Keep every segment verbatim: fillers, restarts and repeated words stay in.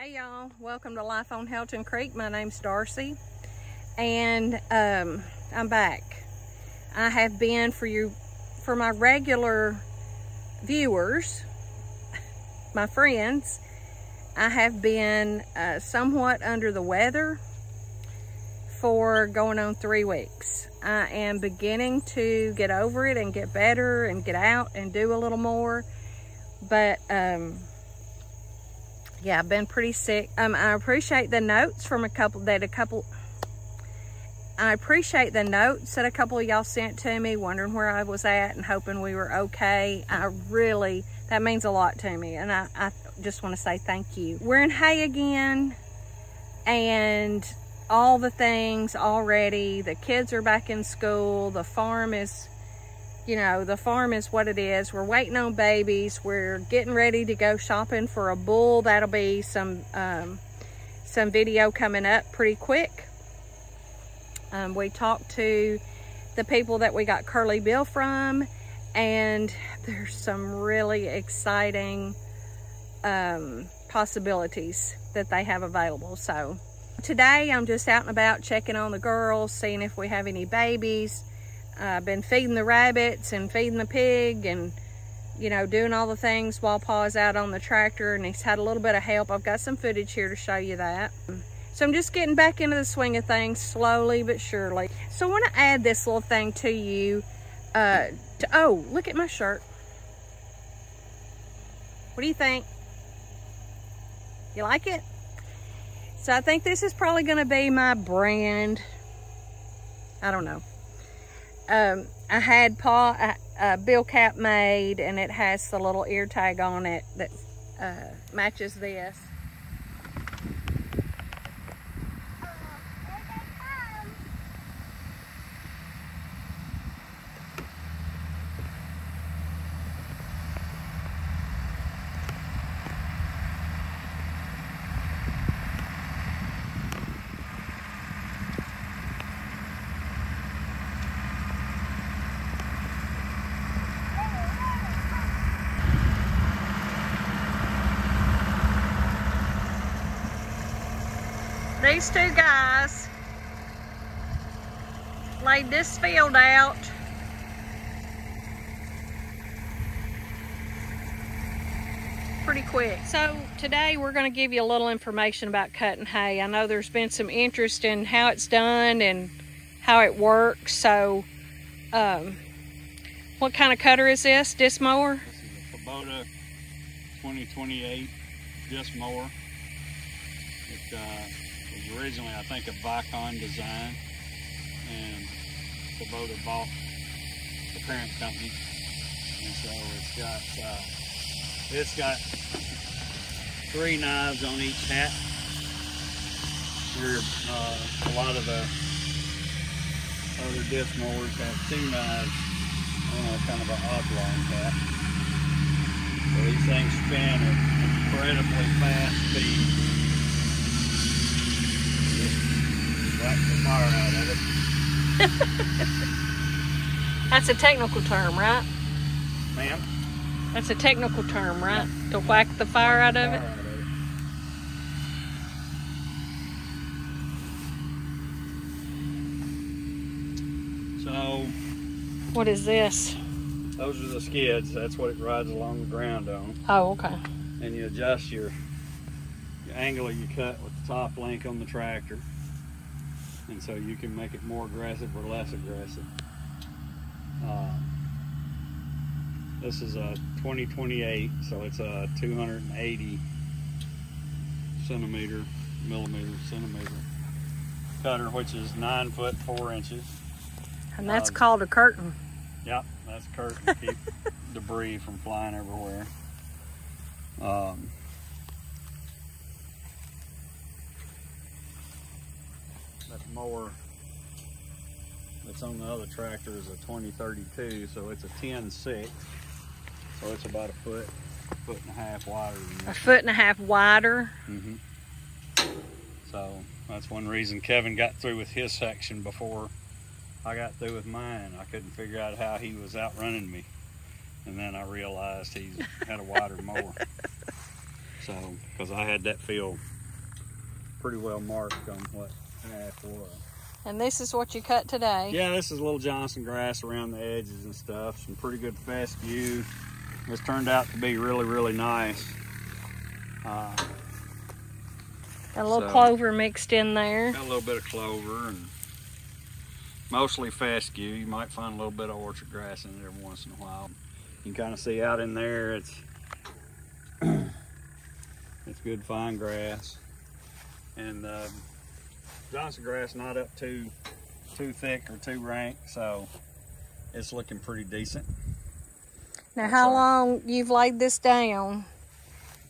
Hey y'all, welcome to Life on Helton Creek. My name's Darcy and um, I'm back. I have been for you, for my regular viewers, my friends, I have been uh, somewhat under the weather for going on three weeks. I am beginning to get over it and get better and get out and do a little more, but um, yeah, I've been pretty sick. Um, I appreciate the notes from a couple that a couple, I appreciate the notes that a couple of y'all sent to me wondering where I was at and hoping we were okay. I really, that means a lot to me. And I, I just want to say thank you. We're in hay again and all the things already. The kids are back in school. The farm is, you know, the farm is what it is. We're waiting on babies. We're getting ready to go shopping for a bull. That'll be some um, some video coming up pretty quick. Um, we talked to the people that we got Curly Bill from, and there's some really exciting um, possibilities that they have available. So today I'm just out and about checking on the girls, seeing if we have any babies. I've uh, been feeding the rabbits and feeding the pig and, you know, doing all the things while Pa's out on the tractor, and he's had a little bit of help. I've got some footage here to show you that. So I'm just getting back into the swing of things slowly but surely. So I want to add this little thing to you. Uh, to, oh, look at my shirt. What do you think? You like it? So I think this is probably going to be my brand. I don't know. Um, I had paw, uh, uh, bill cap made, and it has the little ear tag on it that uh, matches this. These two guys laid this field out. Pretty quick. So today we're going to give you a little information about cutting hay. I know there's been some interest in how it's done and how it works. So um, what kind of cutter is this? Disc mower? This is a Kubota twenty twenty-eight disc mower. It, uh, was originally, I think, a Vicon design, and Kubota bought the parent company, and so it's got uh, it's got three knives on each hat. Where uh, a lot of the other disc mowers have two knives on a kind of an oblong hat. So these things spin at incredibly fast speed. Whack the fire out of it. That's a technical term, right? Ma'am? That's a technical term, right? Yeah. To whack the fire, whack out, the of fire out of it. So, what is this? Those are the skids. That's what it rides along the ground on. Oh, okay. And you adjust your, your angle you cut with the top link on the tractor. And so you can make it more aggressive or less aggressive. Uh, this is a twenty twenty-eight, so it's a two hundred eighty centimeter, millimeter, centimeter cutter, which is nine foot four inches. And that's uh, called a curtain. Yep, that's a curtain to keep debris from flying everywhere. Um, That mower that's on the other tractor is a twenty thirty-two, so it's a ten six, so it's about a foot, foot and a half wider. Than a foot and a half wider? Mm-hmm. So that's one reason Kevin got through with his section before I got through with mine. I couldn't figure out how he was outrunning me, and then I realized he had a wider mower. So, because I had that field pretty well marked on what half was. And this is what you cut today? Yeah, this is a little Johnson grass around the edges and stuff. Some pretty good fescue. It's turned out to be really, really nice. Uh, a little so, clover mixed in there. Got a little bit of clover and mostly fescue. You might find a little bit of orchard grass in there once in a while. You can kind of see out in there, it's it's good fine grass. And uh, Johnson grass not up too too thick or too rank, so it's looking pretty decent. Now, That's how all. long you've laid this down?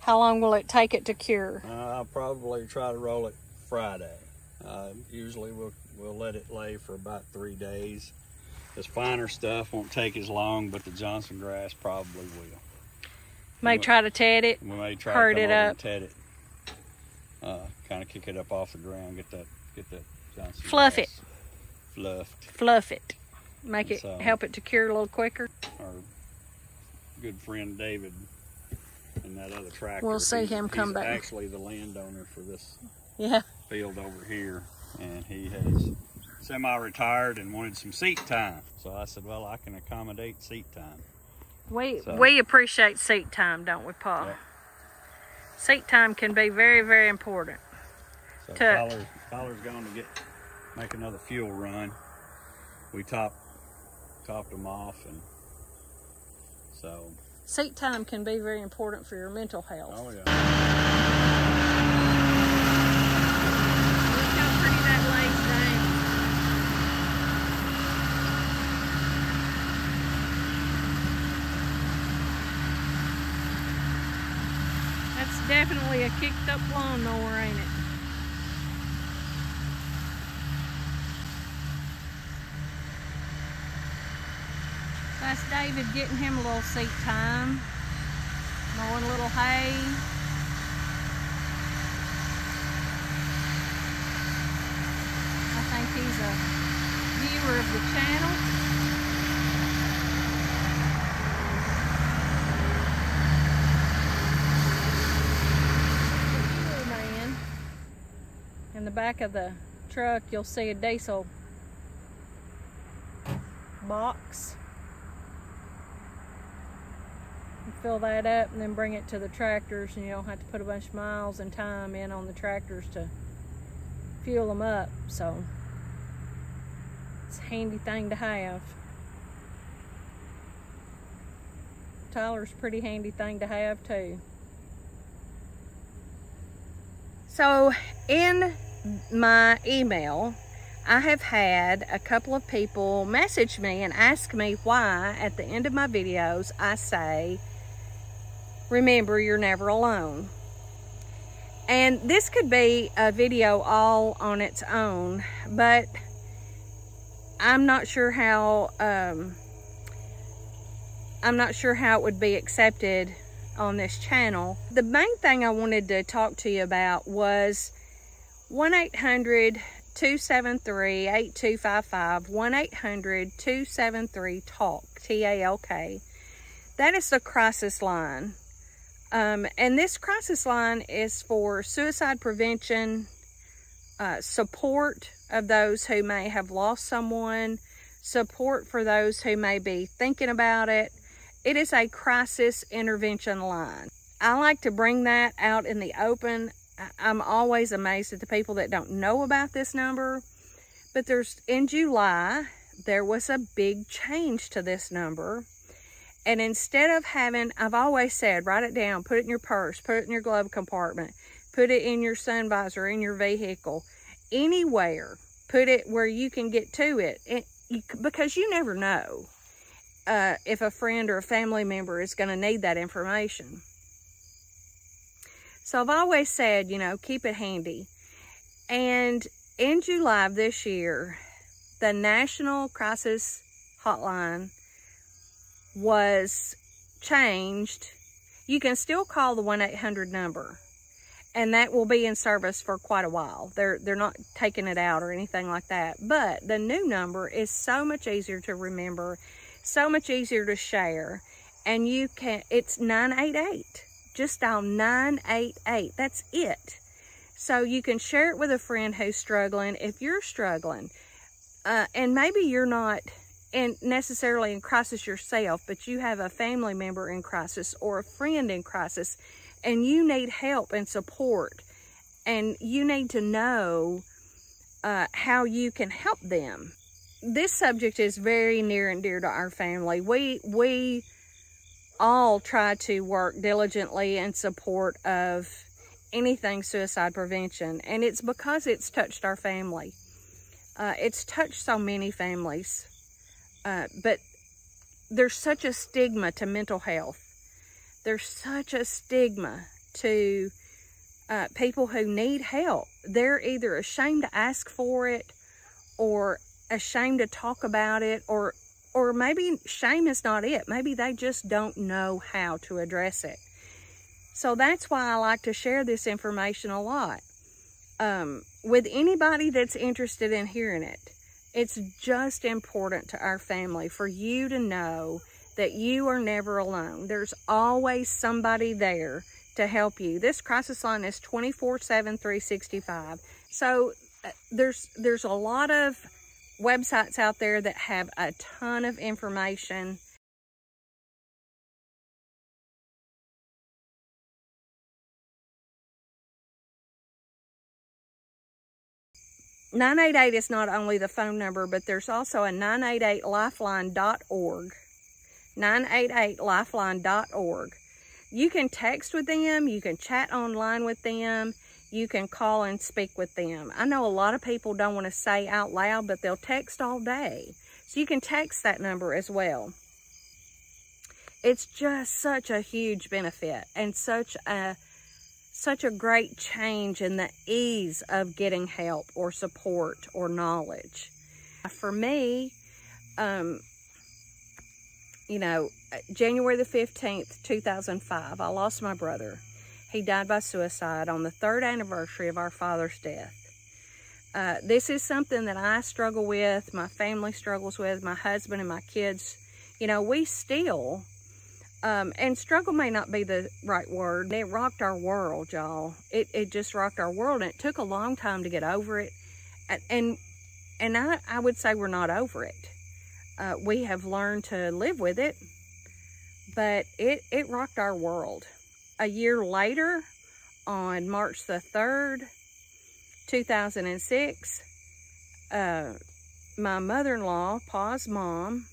How long will it take it to cure? Uh, I'll probably try to roll it Friday. Uh, usually we'll we'll let it lay for about three days. This finer stuff won't take as long, but the Johnson grass probably will. May we, try to ted it. We may try hurt to it up. And ted it. Uh, kind of kick it up off the ground. Get that. Get that Johnson Fluff grass it. Fluffed. Fluff it. Make and it so, help it to cure a little quicker. Our good friend David. And that other tractor. We'll see he's, him come he's back. Actually, the landowner for this yeah. field over here, and he has semi-retired and wanted some seat time. So I said, "Well, I can accommodate seat time." We so, we appreciate seat time, don't we, Paul? Yeah. Seat time can be very, very important. So Tyler's, Tyler's going to get make another fuel run. We top topped them off, and so. Seat time can be very important for your mental health. Oh, yeah. Look how pretty that lays down. That's definitely a kicked up lawnmower, ain't it? That's David getting him a little seat time, mowing a little hay. I think he's a viewer of the channel. Fuel man. In the back of the truck, you'll see a diesel box. Fill that up and then bring it to the tractors, and you don't have to put a bunch of miles and time in on the tractors to fuel them up, so it's a handy thing to have. Tyler's a pretty handy thing to have too. So in my email, I have had a couple of people message me and ask me why at the end of my videos I say, "Remember, you're never alone." And this could be a video all on its own, but I'm not sure how um, I'm not sure how it would be accepted on this channel. The main thing I wanted to talk to you about was one eight hundred, two seven three, eight two five five, one eight hundred, two seven three, talk, T A L K. That is the crisis line. Um, and this crisis line is for suicide prevention, uh, support of those who may have lost someone, support for those who may be thinking about it. It is a crisis intervention line. I like to bring that out in the open. I'm always amazed at the people that don't know about this number. But there's, in July, there was a big change to this number. And instead of having, I've always said, write it down, put it in your purse, put it in your glove compartment, put it in your sun visor, in your vehicle, anywhere. Put it where you can get to it, it you, because you never know uh, if a friend or a family member is going to need that information. So I've always said, you know, keep it handy. And in July of this year, the National Crisis Hotline was changed. You can still call the one eight hundred number, and that will be in service for quite a while. They're, they're not taking it out or anything like that. But the new number is so much easier to remember, so much easier to share, and you can, it's nine eight eight. Just dial nine eight eight. That's it. So you can share it with a friend who's struggling if you're struggling. Uh, and maybe you're not in necessarily in crisis yourself, but you have a family member in crisis or a friend in crisis, and you need help and support, and you need to know uh, how you can help them. This subject is very near and dear to our family. We, we all try to work diligently in support of anything suicide prevention, and it's because it's touched our family. Uh, it's touched so many families, uh, but there's such a stigma to mental health. There's such a stigma to uh, people who need help. They're either ashamed to ask for it, or ashamed to talk about it, or or maybe shame is not it. Maybe they just don't know how to address it. So that's why I like to share this information a lot. Um, with anybody that's interested in hearing it. It's just important to our family for you to know that you are never alone. There's always somebody there to help you. This crisis line is twenty-four seven, three sixty-five. So uh, there's, there's a lot of websites out there that have a ton of information. nine eight eight is not only the phone number, but there's also a nine eight eight lifeline dot org. nine eight eight lifeline dot org. You can text with them. You can chat online with them. You can call and speak with them. I know a lot of people don't want to say out loud, but they'll text all day. So you can text that number as well. It's just such a huge benefit and such a such a great change in the ease of getting help or support or knowledge. For me, um, you know, January the fifteenth, two thousand five, I lost my brother. He died by suicide on the third anniversary of our father's death. Uh, this is something that I struggle with, my family struggles with, my husband and my kids. You know, we still... Um, and struggle may not be the right word. It rocked our world, y'all. It, it just rocked our world, and it took a long time to get over it. And and, and I, I would say we're not over it. Uh, we have learned to live with it, but it, it rocked our world. A year later, on March the third, two thousand six, uh, my mother-in-law, Pa's mom,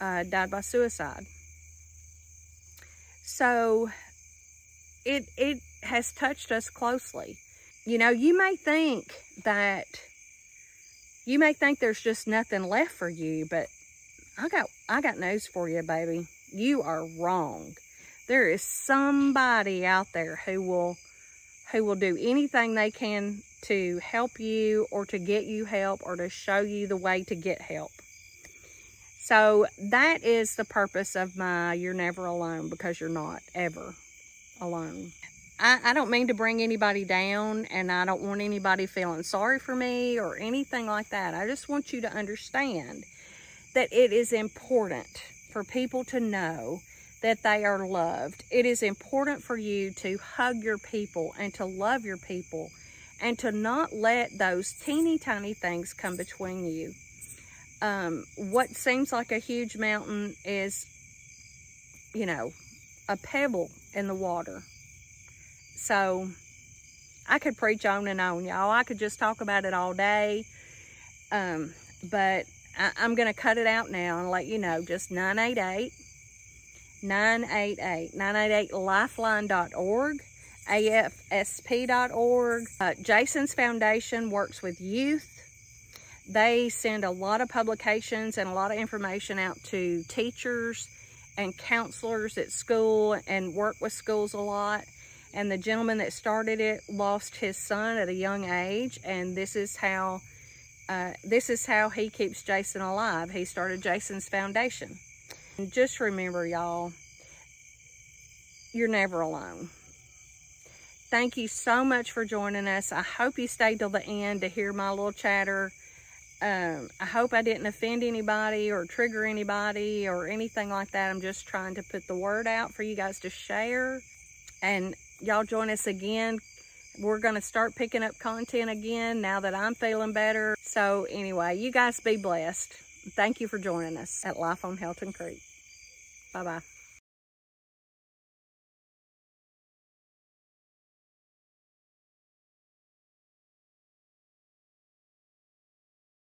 uh, died by suicide. So it, it has touched us closely. You know, you may think that, you may think there's just nothing left for you, but I got, I got news for you, baby. You are wrong. There is somebody out there who will, who will do anything they can to help you or to get you help or to show you the way to get help. So that is the purpose of my You're Never Alone, because you're not ever alone. I, I don't mean to bring anybody down, and I don't want anybody feeling sorry for me or anything like that. I just want you to understand that it is important for people to know that they are loved. It is important for you to hug your people and to love your people and to not let those teeny tiny things come between you. Um, what seems like a huge mountain is, you know, a pebble in the water. So I could preach on and on, y'all. I could just talk about it all day. Um, but I, I'm going to cut it out now and let you know, just nine eight eight, nine eight eight, nine eight eight lifeline dot org, A F S P dot org. Uh, Jason's Foundation works with youth. They send a lot of publications and a lot of information out to teachers and counselors at school, and work with schools a lot. And the gentleman that started it lost his son at a young age, and this is how uh, this is how he keeps Jason alive. He started Jason's Foundation. And just remember, y'all, you're never alone. Thank you so much for joining us. I hope you stayed till the end to hear my little chatter. Um, I hope I didn't offend anybody or trigger anybody or anything like that. I'm just trying to put the word out for you guys to share. And y'all join us again We're going to start picking up content again now that I'm feeling better. So anyway, you guys be blessed. Thank you for joining us at Life on Helton Creek. Bye-bye.